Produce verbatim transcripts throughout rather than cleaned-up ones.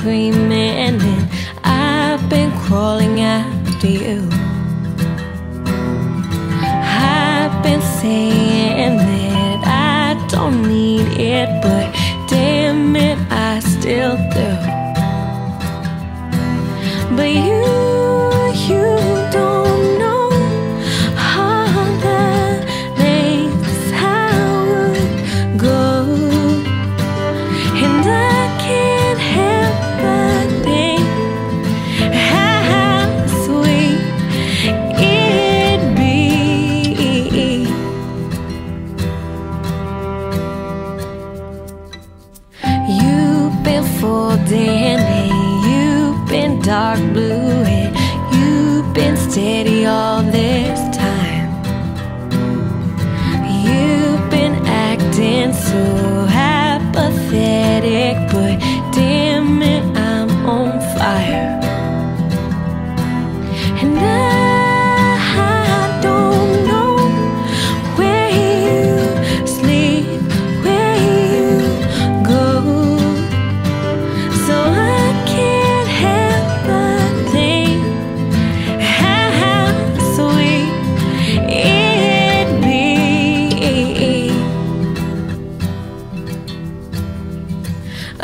agreement, and I've been crawling after you. I've been saying that I don't need it, but damn it, I still do. But you dark blue, and you've been steady all this time. You've been acting so apathetic, but damn it, I'm on fire. And I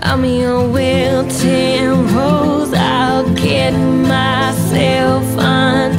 I'm your wilting rose, I'll get myself on.